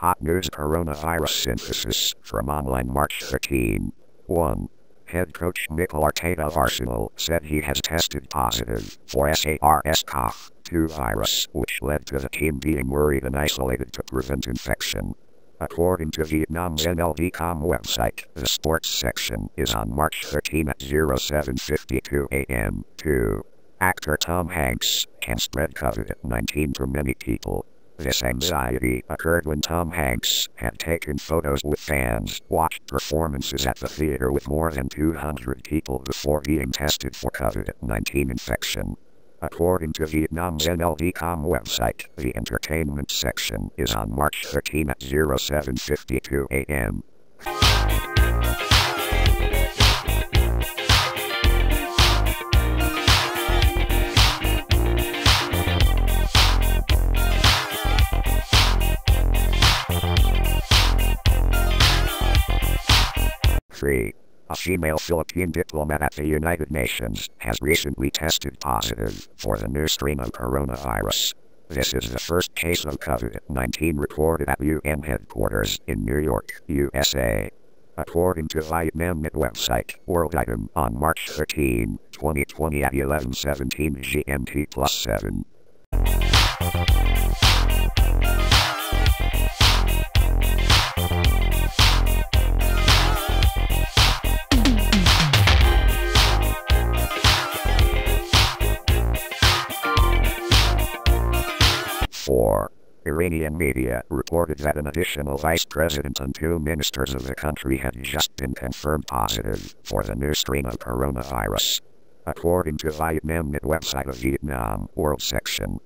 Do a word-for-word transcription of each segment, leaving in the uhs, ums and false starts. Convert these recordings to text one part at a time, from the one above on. Hot News Coronavirus Synthesis from Online March thirteenth. one. Head coach Mikel Arteta of Arsenal said he has tested positive for SARS CoV two virus, which led to the team being worried and isolated to prevent infection. According to Vietnam's N L D dot com website, the sports section is on March thirteenth at seven fifty-two a m two. Actor Tom Hanks can spread COVID nineteen to many people. This anxiety occurred when Tom Hanks had taken photos with fans, watched performances at the theater with more than two hundred people before being tested for COVID nineteen infection. According to Vietnam's N L D dot com website, the entertainment section is on March thirteenth at seven fifty-two a m three. A female Philippine diplomat at the United Nations has recently tested positive for the new strain of coronavirus. This is the first case of COVID nineteen reported at U N headquarters in New York, U S A. According to Vietnamnet website World Item on March thirteenth, twenty twenty at eleven seventeen G M T plus seven. four. Iranian media reported that an additional vice president and two ministers of the country had just been confirmed positive for the new strain of coronavirus. According to Vietnamnet website of Vietnam World Section.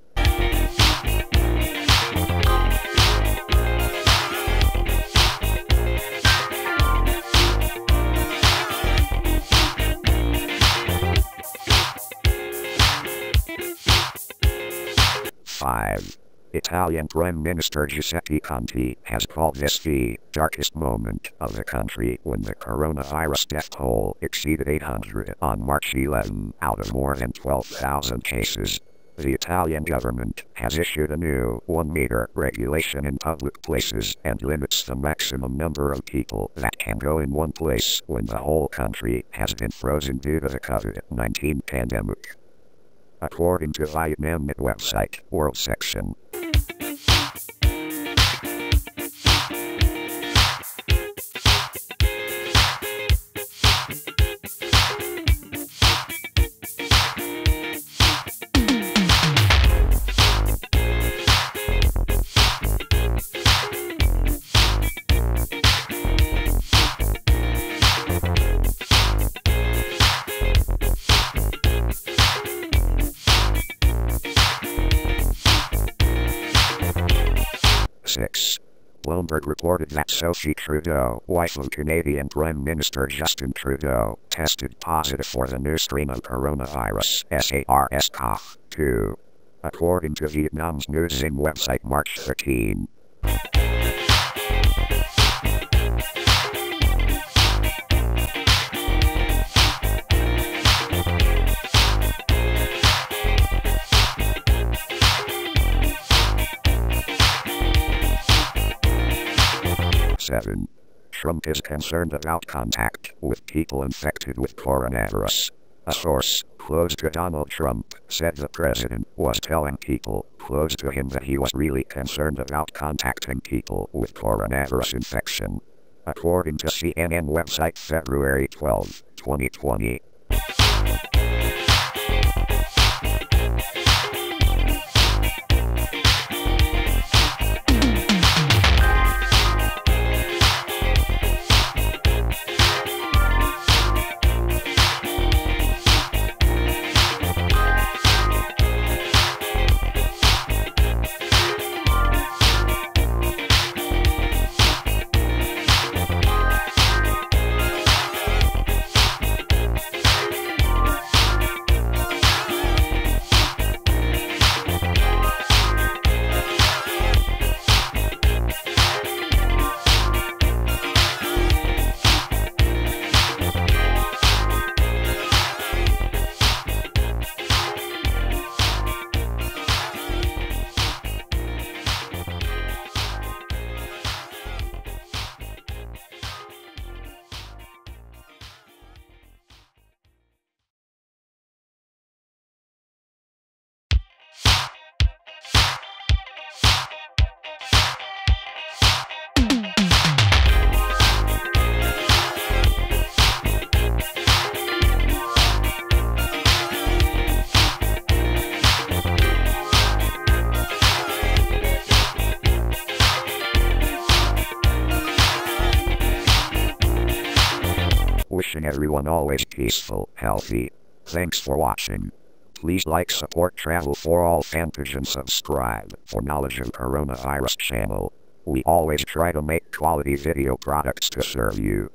five. Italian Prime Minister Giuseppe Conte has called this the darkest moment of the country when the coronavirus death toll exceeded eight hundred on March eleventh out of more than twelve thousand cases. The Italian government has issued a new one meter regulation in public places and limits the maximum number of people that can go in one place when the whole country has been frozen due to the COVID nineteen pandemic. According to Vietnamnet website World Section. six. Bloomberg reported that Sophie Trudeau, wife of Canadian Prime Minister Justin Trudeau, tested positive for the new strain of coronavirus SARS CoV two, according to Vietnam's News In website March thirteenth. seven. Trump is concerned about contact with people infected with coronavirus. A source close to Donald Trump said the president was telling people close to him that he was really concerned about contacting people with coronavirus infection. According to C N N website February twelfth, twenty twenty. wishing everyone always peaceful, healthy. Thanks for watching. Please like, support Travel for All fanpage and subscribe for knowledge of coronavirus channel. We always try to make quality video products to serve you.